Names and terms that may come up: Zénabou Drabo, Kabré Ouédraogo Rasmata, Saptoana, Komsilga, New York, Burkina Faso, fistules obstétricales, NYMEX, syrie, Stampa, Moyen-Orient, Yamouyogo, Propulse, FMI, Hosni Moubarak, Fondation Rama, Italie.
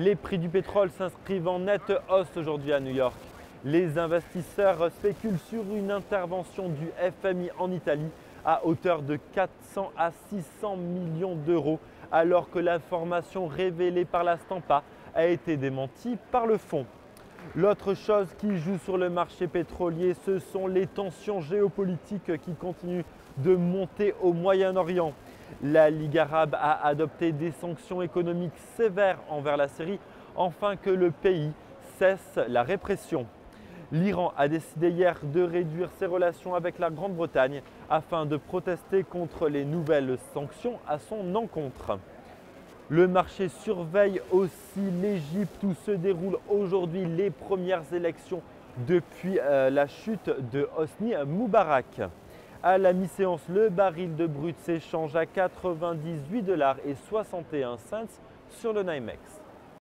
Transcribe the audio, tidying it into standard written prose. Les prix du pétrole s'inscrivent en nette hausse aujourd'hui à New York. Les investisseurs spéculent sur une intervention du FMI en Italie à hauteur de 400 à 600 millions d'euros, alors que l'information révélée par la Stampa a été démentie par le fonds. L'autre chose qui joue sur le marché pétrolier, ce sont les tensions géopolitiques qui continuent de monter au Moyen-Orient. La Ligue arabe a adopté des sanctions économiques sévères envers la Syrie afin que le pays cesse la répression. L'Iran a décidé hier de réduire ses relations avec la Grande-Bretagne afin de protester contre les nouvelles sanctions à son encontre. Le marché surveille aussi l'Égypte où se déroulent aujourd'hui les premières élections depuis la chute de Hosni Moubarak. À la mi-séance, le baril de brut s'échange à $98,61 sur le NYMEX.